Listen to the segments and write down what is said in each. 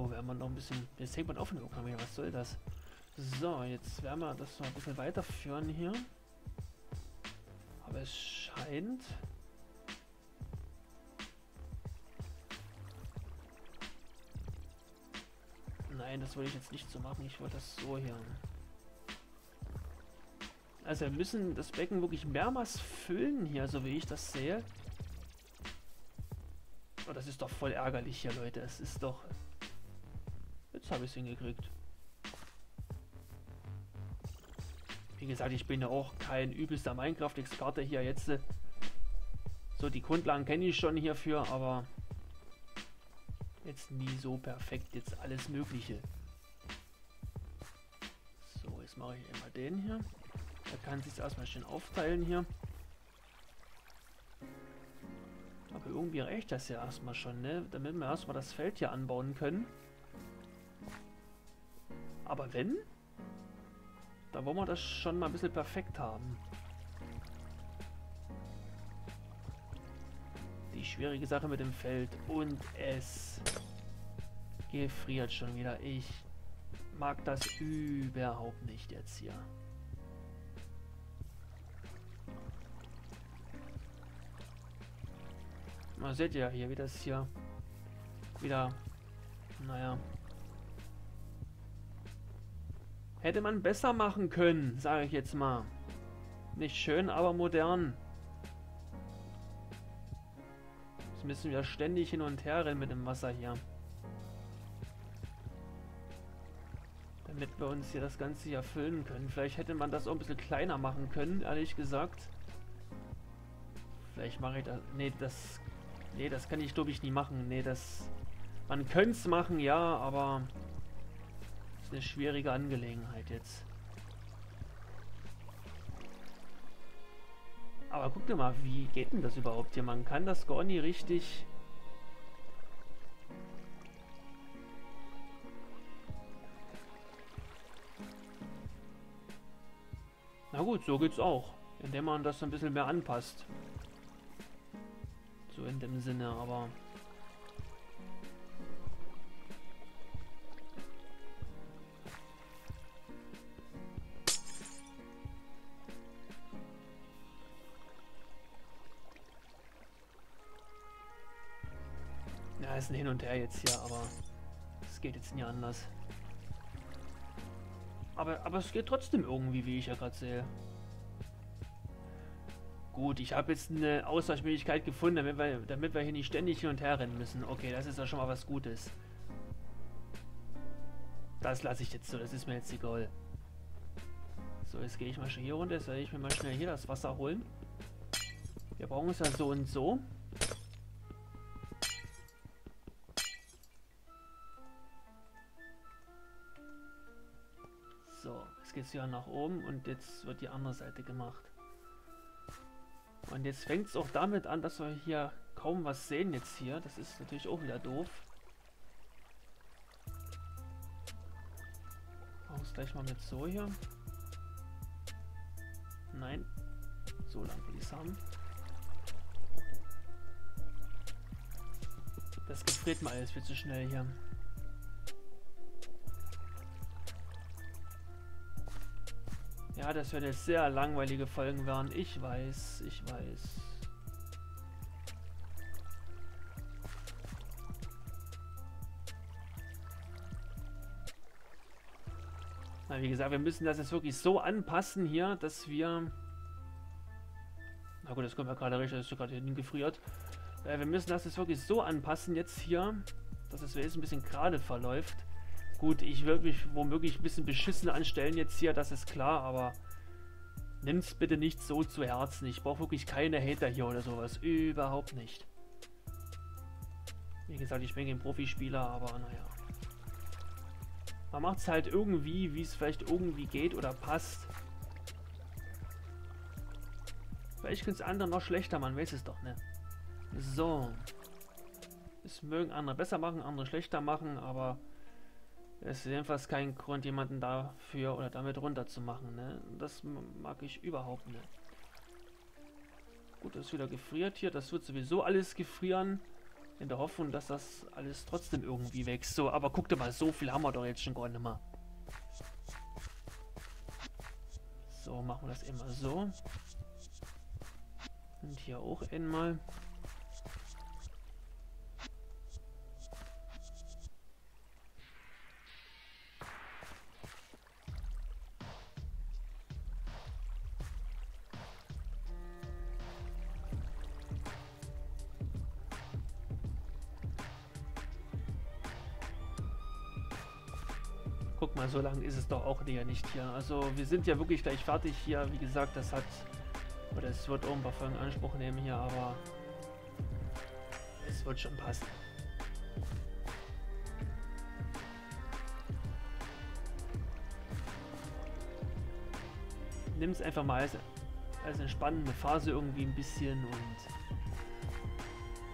So, werden wir noch ein bisschen. Jetzt hängt man auf den Programm hier. Was soll das? So, jetzt werden wir das noch ein bisschen weiterführen hier. Aber es scheint. Nein, das wollte ich jetzt nicht so machen. Ich wollte das so hier. Also wir müssen das Becken wirklich mehrmals füllen hier, so wie ich das sehe. Oh, das ist doch voll ärgerlich hier, Leute. Es ist doch... Jetzt habe ich es hingekriegt. Wie gesagt, ich bin ja auch kein übelster Minecraft-Experte hier jetzt. So, die Grundlagen kenne ich schon hierfür, aber... Jetzt nie so perfekt, jetzt alles Mögliche. So, jetzt mache ich immer den hier. Da kann sich erstmal schön aufteilen hier. Aber irgendwie reicht das ja erstmal schon, ne? Damit wir erstmal das Feld hier anbauen können. Aber wenn? Da wollen wir das schon mal ein bisschen perfekt haben. Die schwierige Sache mit dem Feld. Und es gefriert schon wieder. Ich mag das überhaupt nicht jetzt hier. Man seht ja hier, wie das hier wieder, naja. Hätte man besser machen können, sage ich jetzt mal. Nicht schön, aber modern. Jetzt müssen wir ständig hin und her rennen mit dem Wasser hier. Damit wir uns hier das Ganze hier füllen können. Vielleicht hätte man das auch ein bisschen kleiner machen können, ehrlich gesagt. Vielleicht mache ich das... Nee, das... Nee, das kann ich, glaube ich, nie machen. Nee, das... Man könnte es machen, ja, aber... Ist eine schwierige Angelegenheit jetzt. Aber guck dir mal, wie geht denn das überhaupt hier? Man kann das gar nicht richtig... Na gut, so geht's auch. Indem man das ein bisschen mehr anpasst. So in dem Sinne, aber... Ja, ist ein Hin und Her jetzt hier, aber... Es geht jetzt nie anders. Aber es geht trotzdem irgendwie, wie ich ja gerade sehe. Gut, ich habe jetzt eine Ausweichmöglichkeit gefunden, damit wir hier nicht ständig hin und her rennen müssen. Okay, das ist ja schon mal was Gutes. Das lasse ich jetzt so, das ist mir jetzt egal. So, jetzt gehe ich mal schnell hier runter, jetzt werde ich mir mal schnell hier das Wasser holen. Wir brauchen es ja so und so. So, jetzt geht es hier nach oben und jetzt wird die andere Seite gemacht. Und jetzt fängt es auch damit an, dass wir hier kaum was sehen jetzt hier. Das ist natürlich auch wieder doof. Machen wir es gleich mal mit so hier. Nein. So lang will ich es haben. Das gefriert mal alles viel zu schnell hier. Ja, das werden jetzt sehr langweilige Folgen werden. Ich weiß, ich weiß. Na, wie gesagt, wir müssen das jetzt wirklich so anpassen hier, dass wir... Na gut, das kommt ja gerade richtig, das ist gerade hinten gefriert. Wir müssen das jetzt wirklich so anpassen jetzt hier, dass es jetzt ein bisschen gerade verläuft. Gut, ich würde mich womöglich ein bisschen beschissen anstellen jetzt hier, das ist klar, aber nimm's bitte nicht so zu Herzen. Ich brauche wirklich keine Hater hier oder sowas. Überhaupt nicht. Wie gesagt, ich bin kein Profispieler, aber naja. Man macht's halt irgendwie, wie es vielleicht irgendwie geht oder passt. Vielleicht können's andere noch schlechter, man weiß es doch, ne? So. Es mögen andere besser machen, andere schlechter machen, aber... Es ist jedenfalls kein Grund, jemanden dafür oder damit runterzumachen, ne? Das mag ich überhaupt nicht. Gut, das ist wieder gefriert hier. Das wird sowieso alles gefrieren. In der Hoffnung, dass das alles trotzdem irgendwie wächst. So, aber guck dir mal, so viel haben wir doch jetzt schon gar nicht mehr. So, machen wir das immer so. Und hier auch einmal. Guck mal, so lang ist es doch auch nicht hier. Also wir sind ja wirklich gleich fertig hier. Wie gesagt, das hat... Oder es wird auch ein paar Folgen in Anspruch nehmen hier, aber... Es wird schon passen. Nimm es einfach mal als entspannende Phase irgendwie ein bisschen und...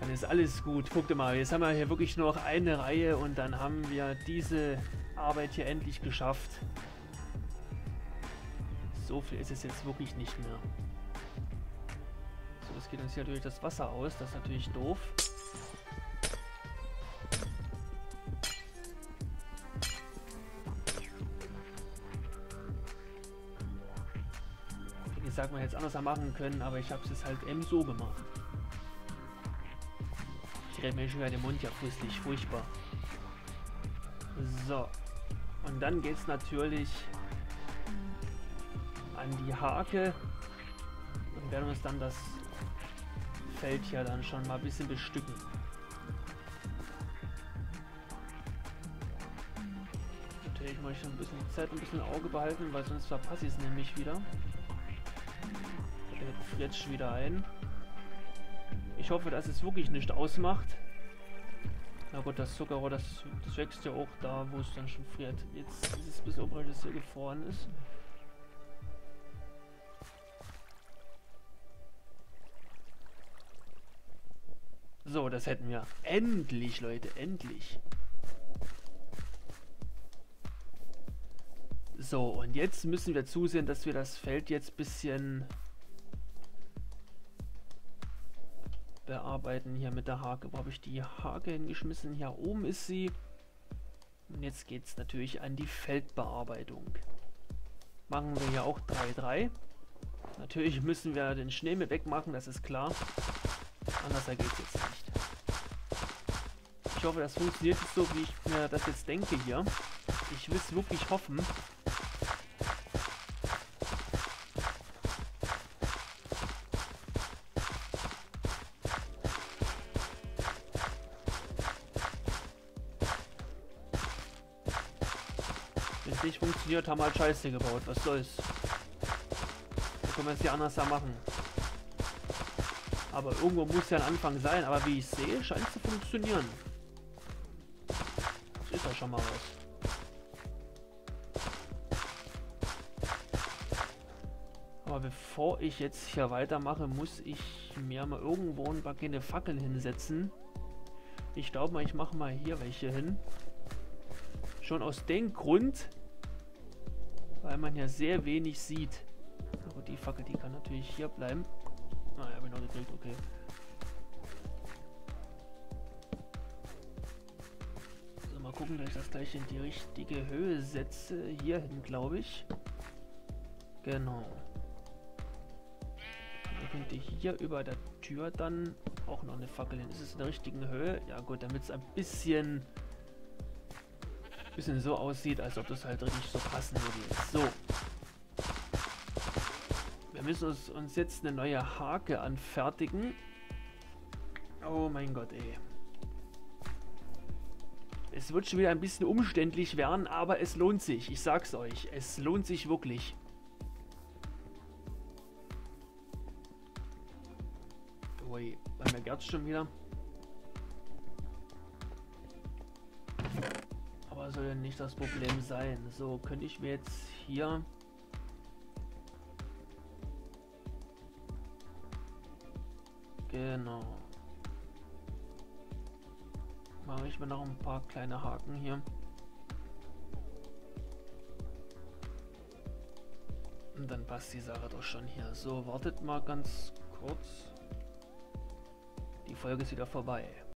Dann ist alles gut. Guck dir mal, jetzt haben wir hier wirklich nur noch eine Reihe und dann haben wir diese... Arbeit hier endlich geschafft. So viel ist es jetzt wirklich nicht mehr. So, es geht uns hier natürlich das Wasser aus. Das ist natürlich doof. Wie gesagt, man hätte es anders machen können, aber ich habe es jetzt halt eben so gemacht. Ich rede mir schon wieder den Mund ja frustlich, furchtbar. So. Und dann geht es natürlich an die Hake und werden uns dann das Feld hier dann schon mal ein bisschen bestücken. Natürlich muss ich schon ein bisschen die Zeit, ein bisschen Auge behalten, weil sonst verpasse ich es nämlich wieder. Der friert schon wieder ein. Ich hoffe, dass es wirklich nicht ausmacht. Na gut, das Zuckerrohr, das wächst ja auch da, wo es dann schon friert. Jetzt ist es bis oben, dass hier gefroren ist. So, das hätten wir. Endlich, Leute, endlich. So, und jetzt müssen wir zusehen, dass wir das Feld jetzt ein bisschen bearbeiten hier mit der Hake. Wo habe ich die Hake hingeschmissen? Hier oben ist sie. Und jetzt geht es natürlich an die Feldbearbeitung. Machen wir hier auch 3-3. Natürlich müssen wir den Schnee mit wegmachen, das ist klar. Anders ergeht es jetzt nicht. Ich hoffe, das funktioniert jetzt so, wie ich mir das jetzt denke hier. Ich will es wirklich hoffen. Nicht funktioniert, haben halt Scheiße gebaut. Was soll's? Da können wir es ja anders da machen. Aber irgendwo muss ja ein Anfang sein. Aber wie ich sehe, scheint es zu funktionieren. Das ist ja schon mal was. Aber bevor ich jetzt hier weitermache, muss ich mir mal irgendwo ein paar kleine Fackeln hinsetzen. Ich glaube mal, ich mache mal hier welche hin. Schon aus dem Grund... Weil man ja sehr wenig sieht. Aber die Fackel, die kann natürlich hier bleiben. Ah, ich habe ihn noch gedrückt, okay. So, mal gucken, dass ich das gleich in die richtige Höhe setze. Hier hin, glaube ich. Genau. Da könnte hier über der Tür dann auch noch eine Fackel hin. Ist es in der richtigen Höhe? Ja gut, damit es ein bisschen so aussieht, als ob das halt richtig so passen würde jetzt. So. Wir müssen uns jetzt eine neue Hake anfertigen. Oh mein Gott, ey. Es wird schon wieder ein bisschen umständlich werden, aber es lohnt sich. Ich sag's euch. Es lohnt sich wirklich. Ui, bei mir gärt's schon wieder. Soll ja nicht das Problem sein. So, könnte ich mir jetzt hier genau mache ich mir noch ein paar kleine Haken hier. Und dann passt die Sache doch schon hier. So, wartet mal ganz kurz. Die Folge ist wieder vorbei.